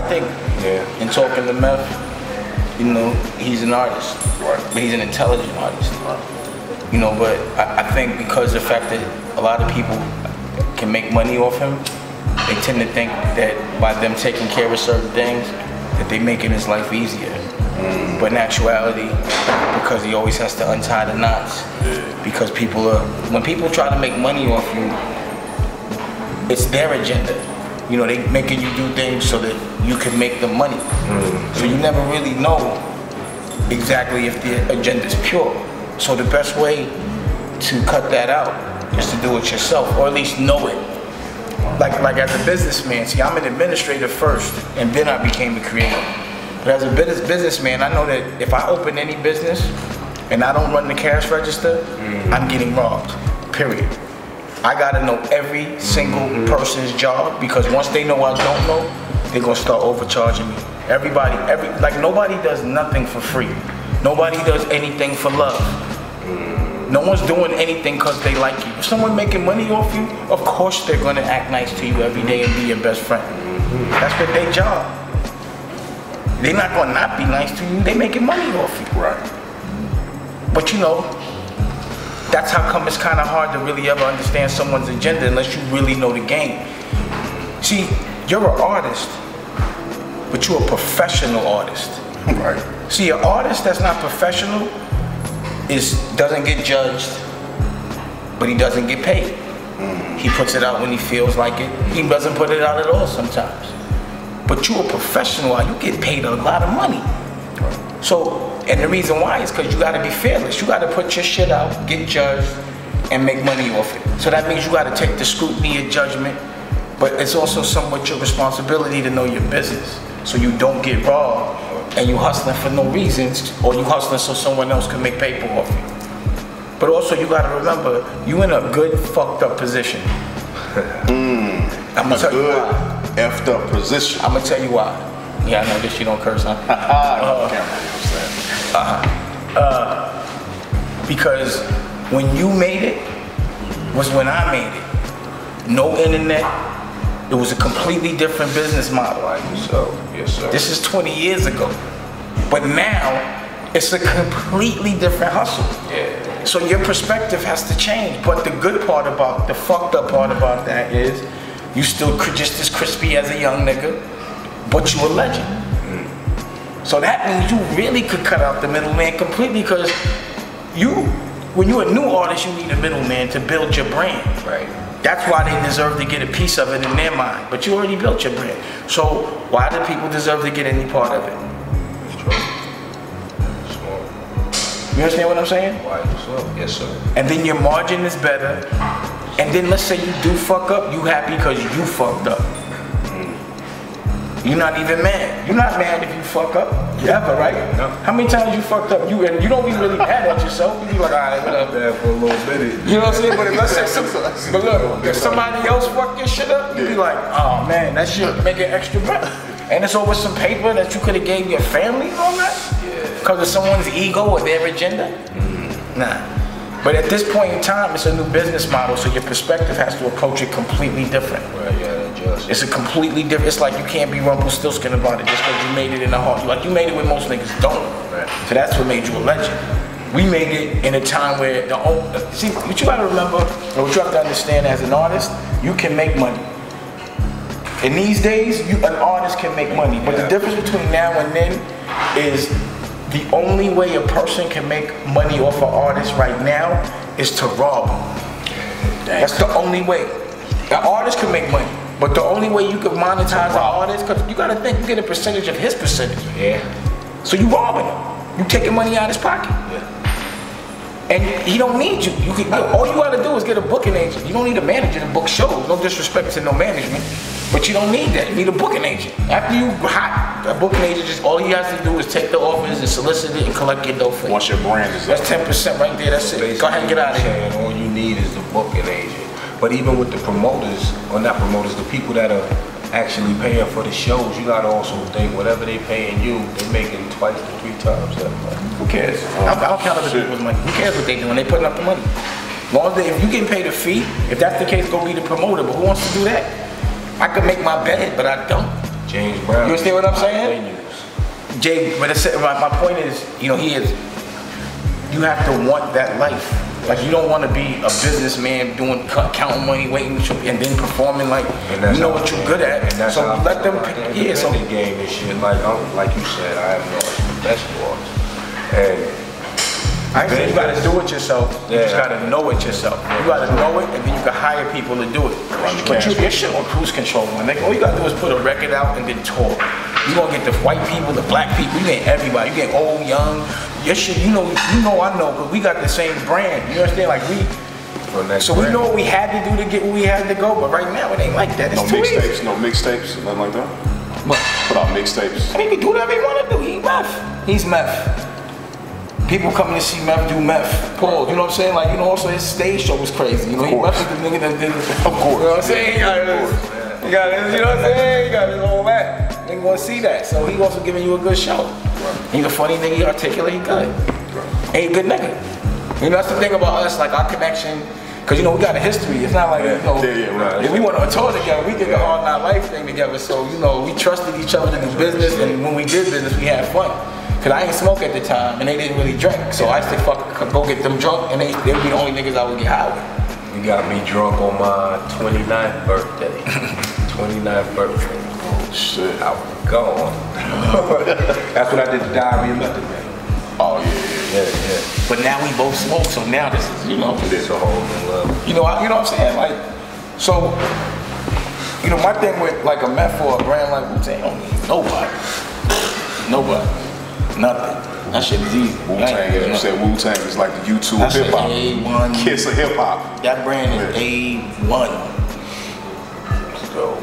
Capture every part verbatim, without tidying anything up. I think yeah. in talking to Meth, you know, he's an artist, right. but he's an intelligent artist. Right. You know, but I, I think because of the fact that a lot of people can make money off him, they tend to think that by them taking care of certain things, that they're making his life easier. Mm. But in actuality, because he always has to untie the knots, yeah. because people are, when people try to make money off you, it's their agenda. You know, they making you do things so that you can make the money. Mm. So you never really know exactly if the agenda is pure. So the best way to cut that out is to do it yourself, or at least know it. Like, like as a businessman, see, I'm an administrator first, and then I became a creator. But as a business businessman, I know that if I open any business and I don't run the cash register, mm-hmm. I'm getting robbed, period. I gotta know every single mm-hmm. person's job, because once they know I don't know, they're gonna start overcharging me. Everybody, every, like nobody does nothing for free. Nobody does anything for love. No one's doing anything because they like you. If someone making money off you, of course they're gonna act nice to you every day and be your best friend. Mm-hmm. That's been their job. They're not gonna not be nice to you, they making money off you. Right. But you know, that's how come it's kind of hard to really ever understand someone's agenda unless you really know the game. See, you're an artist, but you're a professional artist. Right. See, an artist that's not professional is doesn't get judged, but he doesn't get paid. Mm. He puts it out when he feels like it. He doesn't put it out at all sometimes. But you're a professional, you get paid a lot of money. Right. So. And the reason why is because you gotta be fearless. You gotta put your shit out, get judged, and make money off it. So that means you gotta take the scrutiny and judgment, but it's also somewhat your responsibility to know your business so you don't get robbed and you hustling for no reasons, or you hustling so someone else can make paper off you. But also you gotta remember, you in a good fucked up position. mm, I'm a good effed up position. I'm gonna tell you why. Yeah, I know this, you don't curse, huh? uh, uh, uh, because when you made it was when I made it. No internet. It was a completely different business model. Right? So, yes, sir. This is twenty years ago. But now, it's a completely different hustle. Yeah. So your perspective has to change. But the good part about, the fucked up part about that is, you still just as crispy as a young nigga. But you a legend. Mm. So that means you really could cut out the middleman completely, because you, when you're a new artist, you need a middleman to build your brand. Right. That's why they deserve to get a piece of it in their mind. But you already built your brand. So why do people deserve to get any part of it? You understand what I'm saying? Why? Yes, sir. And then your margin is better. And then let's say you do fuck up, you happy because you fucked up. You're not even mad. You're not mad if you fuck up. Yeah. Ever, right? No. How many times you fucked up? You and you don't be really mad at yourself. You be like, all right, what up? Bad for a little bit. You know what I'm saying? But if let's say, some, but look, if somebody else fucked your shit up, you be like, oh man, that shit make it extra better. And it's over some paper that you could have gave your family on that? Because yeah. of someone's ego or their agenda? Mm-hmm. Nah. But at this point in time, it's a new business model, so your perspective has to approach it completely different. Right, yeah, just. It's a completely different, it's like you can't be Rumpelstiltskin about it just because you made it in the heart. Like you made it when most niggas don't. Right. So that's what made you a legend. We made it in a time where the old, see, what you gotta remember, or what you have to understand as an artist, you can make money. In these days, you, an artist can make money, but yeah. the difference between now and then is, the only way a person can make money off an artist right now is to rob them. That's the only way. An artist can make money, but the only way you can monetize an artist, because you gotta think you get a percentage of his percentage. Yeah. So you robbing him. You taking money out of his pocket. Yeah. And he don't need you. You can, all you gotta do is get a booking agent. You don't need a manager to book shows. No disrespect to no management. But you don't need that, you need a booking agent. After you hot, a booking agent, just all he has to do is take the offers and solicit it and collect your dough for you. Once your brand is that's up. That's ten percent right there, that's so it. Go ahead and get out of here. All you need is the booking agent. But even with the promoters, or not promoters, the people that are actually paying for the shows, you gotta also think whatever they paying you, they making twice to three times that money. Who cares? Um, I'll count other people's money. Who cares what they doing? They putting up the money. As long as they, if you getting paid a fee, if that's the case, go be the promoter, but who wants to do that? I could make my bed, but I don't. James Brown. You understand what I'm saying? Jay, but it's, my, my point is, you know, he is. You have to want that life. Like, you don't want to be a businessman doing counting money, waiting, and then performing like you know what you're good at. And that's so how let them pick. Yeah, so game and shit. Like I'm, like you said, I have no basketball. And I think you gotta do it yourself. You yeah. just gotta know it yourself. You gotta know it, and then you can hire people to do it. Right. But you, your shit on cruise control, man. Like, all you gotta do is put a record out and then tour. You gonna get the white people, the black people, you get everybody. You get old, young. Your shit, you know, you know, I know, but we got the same brand. You understand? Like we. So brand. We know what we had to do to get where we had to go, but right now it ain't like that. It's no mixtapes, no mixtapes, nothing like that. What? Put out mixtapes. I mean, he can do whatever he wanna do. He meth. He's meth. People coming to see Meth do Meth, Paul, you know what I'm saying? Like, you know, also his stage show was crazy. You know, he Meth is the nigga that did it. Of course. You know what I'm saying? Yeah, you got this, you know what I'm saying? You got this whole that. They gonna see that. So he also giving you a good show. Right. He's a funny nigga, he articulate, he good. Right. Ain't a good nigga. You know, that's the thing about us, like our connection, cause you know, we got a history. It's not like, you know, yeah, yeah, right. If we went on a tour together, we did the all night life thing together. So, you know, we trusted each other to do business, and when we did business, we had fun. Cause I ain't smoke at the time, and they didn't really drink. So I used to fuck, go get them drunk, and they they would be the only niggas I would get high with. You got me drunk on my twenty-ninth birthday. twenty-ninth birthday. Oh shit, I was gone. That's when I did the diary and Method Man. Oh yeah, yeah, yeah. But now we both smoke, so now this is, you know. This a whole new level. You know, I, you know what I'm saying? Like, so, you know, my thing with like a Meth or a brand like Wu-Tang, don't need nobody, nobody. Nothing. That shit is easy. Wu-Tang, you, you said Wu-Tang is like the YouTube hip hop. A one. Kiss of hip hop. That brand is A one. So,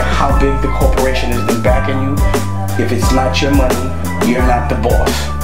How big the corporation has been backing you, if it's not your money, you're not the boss.